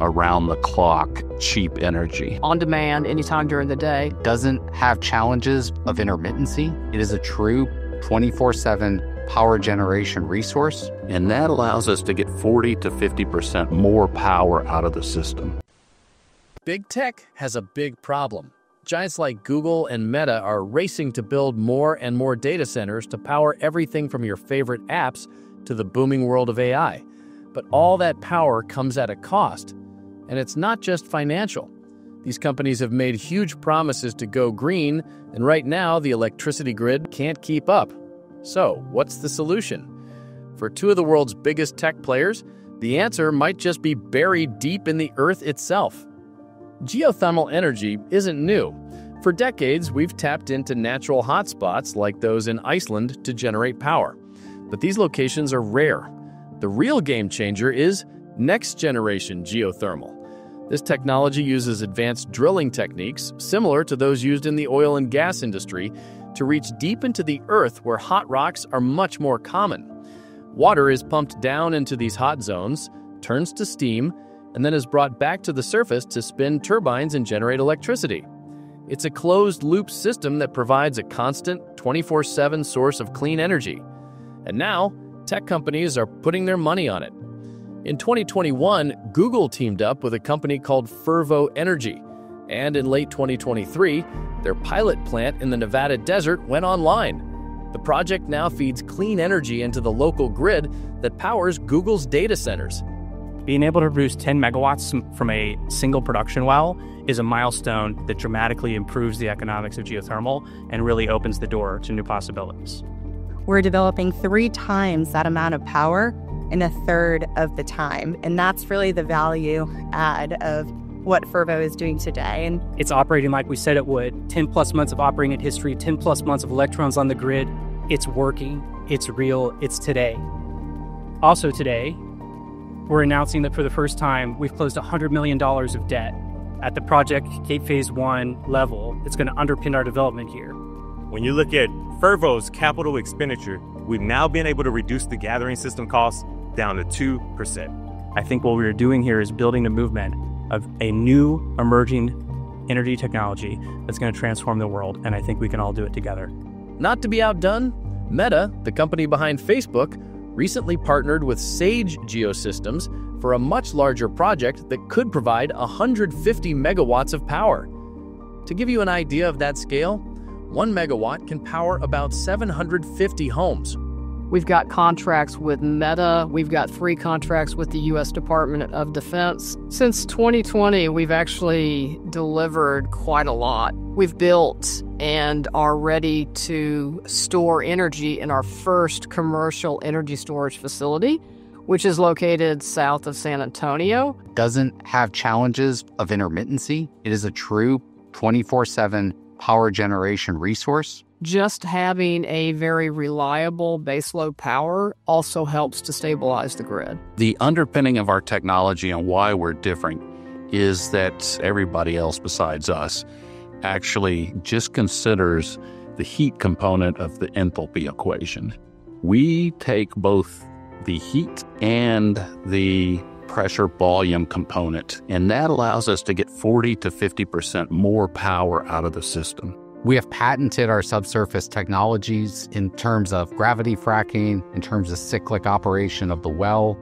around-the-clock, cheap energy. On demand, anytime during the day. Doesn't have challenges of intermittency. It is a true 24/7 power generation resource. And that allows us to get 40 to 50% more power out of the system. Big tech has a big problem. Giants like Google and Meta are racing to build more and more data centers to power everything from your favorite apps to the booming world of AI. But all that power comes at a cost, and it's not just financial. These companies have made huge promises to go green, and right now the electricity grid can't keep up. So, what's the solution? For two of the world's biggest tech players, the answer might just be buried deep in the earth itself. Geothermal energy isn't new. For decades, we've tapped into natural hotspots like those in Iceland to generate power. But these locations are rare. The real game changer is next-generation geothermal. This technology uses advanced drilling techniques similar to those used in the oil and gas industry to reach deep into the earth where hot rocks are much more common. Water is pumped down into these hot zones, turns to steam, and then is brought back to the surface to spin turbines and generate electricity. It's a closed-loop system that provides a constant 24/7 source of clean energy. And now, tech companies are putting their money on it. In 2021, Google teamed up with a company called Fervo Energy, and in late 2023, their pilot plant in the Nevada desert went online. The project now feeds clean energy into the local grid that powers Google's data centers. Being able to produce 10 megawatts from a single production well is a milestone that dramatically improves the economics of geothermal and really opens the door to new possibilities. We're developing 3 times that amount of power in 1/3 of the time. And that's really the value add of what Fervo is doing today. And it's operating like we said it would. 10 plus months of operating history, 10 plus months of electrons on the grid. It's working, it's real, it's today. Also today, we're announcing that for the first time, we've closed $100 million of debt at the project Gate Phase 1 level. It's going to underpin our development here. When you look at Fervo's capital expenditure, we've now been able to reduce the gathering system costs down to 2%. I think what we are doing here is building a movement of a new emerging energy technology that's going to transform the world, and I think we can all do it together. Not to be outdone, Meta, the company behind Facebook, recently partnered with Sage Geosystems for a much larger project that could provide 150 megawatts of power. To give you an idea of that scale, 1 megawatt can power about 750 homes. We've got contracts with Meta. We've got 3 contracts with the U.S. Department of Defense. Since 2020, we've actually delivered quite a lot. We've built and are ready to store energy in our first commercial energy storage facility, which is located south of San Antonio. Doesn't have challenges of intermittency. It is a true 24/7 power generation resource. Just having a very reliable baseload power also helps to stabilize the grid. The underpinning of our technology and why we're different is that everybody else besides us actually just considers the heat component of the enthalpy equation. We take both the heat and the pressure volume component, and that allows us to get 40 to 50% more power out of the system. We have patented our subsurface technologies in terms of gravity fracking, in terms of cyclic operation of the well.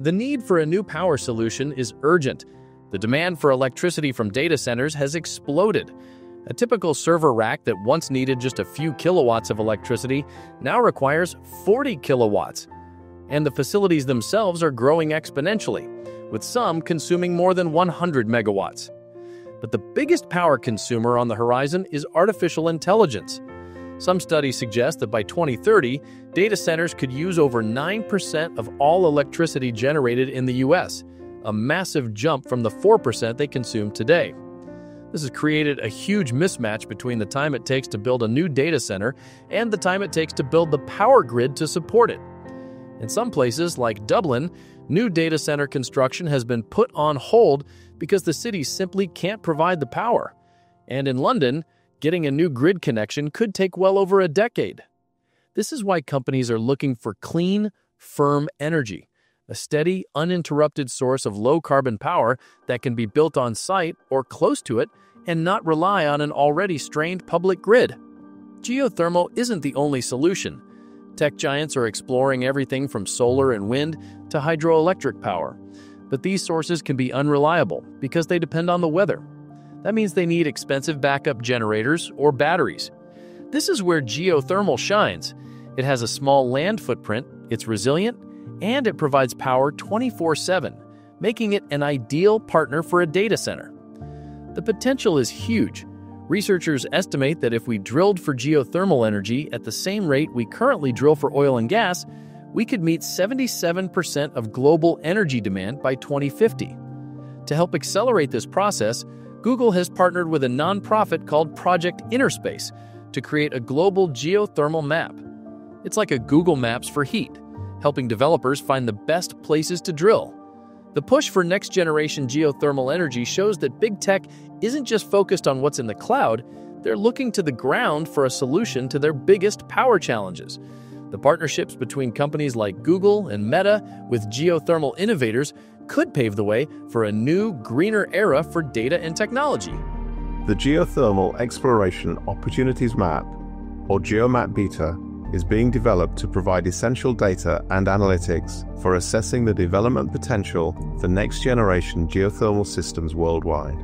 The need for a new power solution is urgent. The demand for electricity from data centers has exploded. A typical server rack that once needed just a few kilowatts of electricity now requires 40 kilowatts. And the facilities themselves are growing exponentially, with some consuming more than 100 megawatts. But the biggest power consumer on the horizon is artificial intelligence. Some studies suggest that by 2030, data centers could use over 9% of all electricity generated in the U.S., a massive jump from the 4% they consume today. This has created a huge mismatch between the time it takes to build a new data center and the time it takes to build the power grid to support it. In some places, like Dublin, new data center construction has been put on hold because the city simply can't provide the power. And in London, getting a new grid connection could take well over a decade. This is why companies are looking for clean, firm energy, a steady, uninterrupted source of low-carbon power that can be built on site or close to it and not rely on an already strained public grid. Geothermal isn't the only solution. Tech giants are exploring everything from solar and wind to hydroelectric power. But these sources can be unreliable because they depend on the weather. That means they need expensive backup generators or batteries. This is where geothermal shines. It has a small land footprint, it's resilient, and it provides power 24/7, making it an ideal partner for a data center. The potential is huge. Researchers estimate that if we drilled for geothermal energy at the same rate we currently drill for oil and gas, we could meet 77% of global energy demand by 2050. To help accelerate this process, Google has partnered with a nonprofit called Project InnerSpace to create a global geothermal map. It's like a Google Maps for heat, helping developers find the best places to drill. The push for next-generation geothermal energy shows that big tech isn't just focused on what's in the cloud, they're looking to the ground for a solution to their biggest power challenges. The partnerships between companies like Google and Meta with geothermal innovators could pave the way for a new, greener era for data and technology. The Geothermal Exploration Opportunities Map, or GeoMap Beta, is being developed to provide essential data and analytics for assessing the development potential for next-generation geothermal systems worldwide.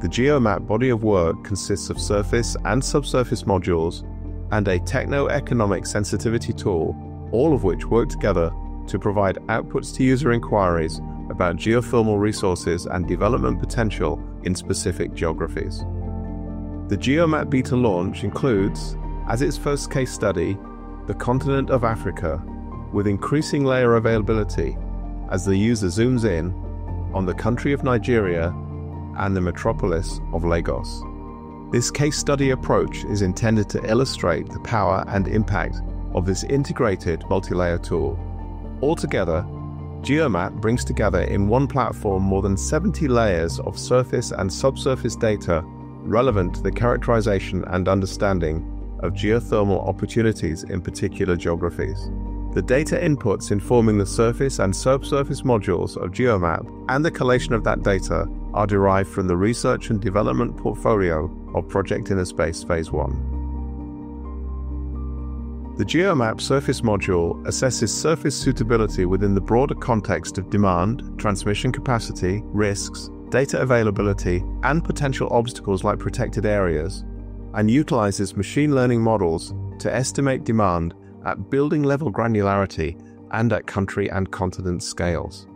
The GeoMap body of work consists of surface and subsurface modules and a techno-economic sensitivity tool, all of which work together to provide outputs to user inquiries about geothermal resources and development potential in specific geographies. The GeoMap Beta launch includes, as its first case study, the continent of Africa, with increasing layer availability as the user zooms in on the country of Nigeria and the metropolis of Lagos. This case study approach is intended to illustrate the power and impact of this integrated multi-layer tool. Altogether, GeoMap brings together in one platform more than 70 layers of surface and subsurface data relevant to the characterization and understanding of geothermal opportunities in particular geographies. The data inputs informing the surface and subsurface modules of GeoMap and the collation of that data are derived from the research and development portfolio of Project InnerSpace Phase 1. The GeoMap Surface module assesses surface suitability within the broader context of demand, transmission capacity, risks, data availability, and potential obstacles like protected areas, and utilizes machine learning models to estimate demand at building-level granularity and at country and continent scales.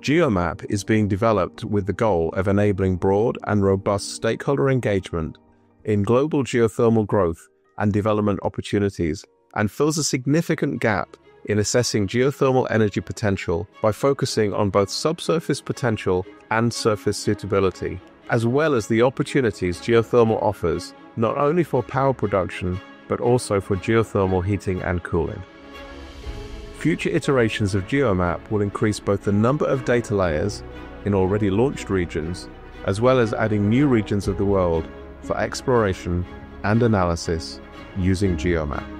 GeoMap is being developed with the goal of enabling broad and robust stakeholder engagement in global geothermal growth and development opportunities, and fills a significant gap in assessing geothermal energy potential by focusing on both subsurface potential and surface suitability, as well as the opportunities geothermal offers not only for power production, but also for geothermal heating and cooling. Future iterations of GeoMap will increase both the number of data layers in already launched regions, as well as adding new regions of the world for exploration and analysis using GeoMap.